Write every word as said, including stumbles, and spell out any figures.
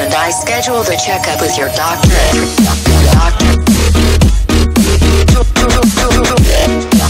and I schedule the checkup with your doctor. Doctor.